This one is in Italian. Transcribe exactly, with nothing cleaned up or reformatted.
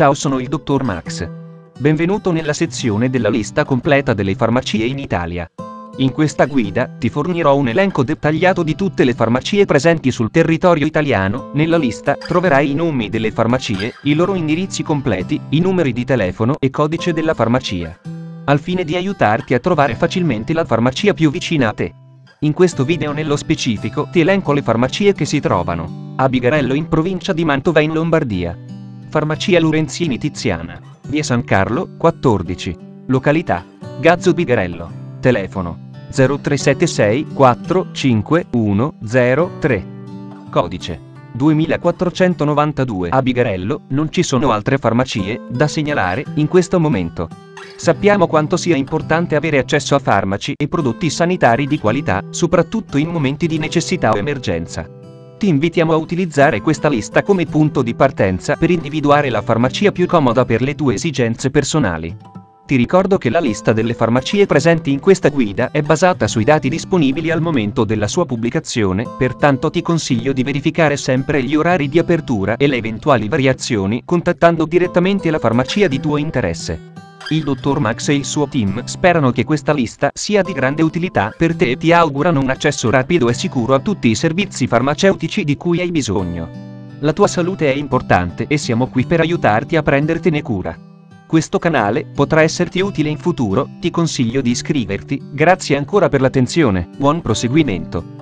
Ciao, sono il dottor Max. Benvenuto nella sezione della lista completa delle farmacie in Italia. In questa guida, ti fornirò un elenco dettagliato di tutte le farmacie presenti sul territorio italiano. Nella lista, troverai i nomi delle farmacie, i loro indirizzi completi, i numeri di telefono e codice della farmacia, al fine di aiutarti a trovare facilmente la farmacia più vicina a te. In questo video nello specifico ti elenco le farmacie che si trovano a Bigarello in provincia di Mantova in Lombardia. Farmacia Lorenzini Tiziana, via San Carlo, quattordici. Località: Gazzo Bigarello. Telefono: zero tre sette sei quattro cinque uno zero tre. Codice: duemilaquattrocentonovantadue. A Bigarello non ci sono altre farmacie da segnalare in questo momento. Sappiamo quanto sia importante avere accesso a farmaci e prodotti sanitari di qualità, soprattutto in momenti di necessità o emergenza. Ti invitiamo a utilizzare questa lista come punto di partenza per individuare la farmacia più comoda per le tue esigenze personali. Ti ricordo che la lista delle farmacie presenti in questa guida è basata sui dati disponibili al momento della sua pubblicazione, pertanto ti consiglio di verificare sempre gli orari di apertura e le eventuali variazioni contattando direttamente la farmacia di tuo interesse. Il dottor Max e il suo team sperano che questa lista sia di grande utilità per te e ti augurano un accesso rapido e sicuro a tutti i servizi farmaceutici di cui hai bisogno. La tua salute è importante e siamo qui per aiutarti a prendertene cura. Questo canale potrà esserti utile in futuro, ti consiglio di iscriverti. Grazie ancora per l'attenzione, buon proseguimento.